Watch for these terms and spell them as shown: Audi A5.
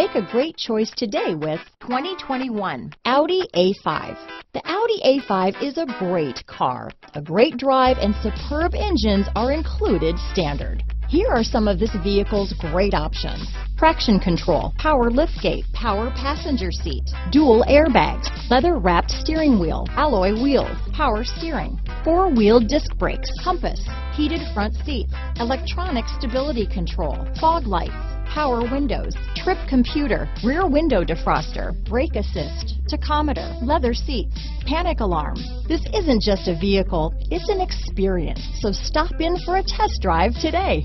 Make a great choice today with 2021 Audi A5. The Audi A5 is a great car. A great drive and superb engines are included standard. Here are some of this vehicle's great options: traction control, power liftgate, power passenger seat, dual airbags, leather-wrapped steering wheel, alloy wheels, power steering, four-wheel disc brakes, compass, heated front seats, electronic stability control, fog lights, power windows, trip computer, rear window defroster, brake assist, tachometer, leather seats, panic alarm. This isn't just a vehicle, it's an experience. So stop in for a test drive today.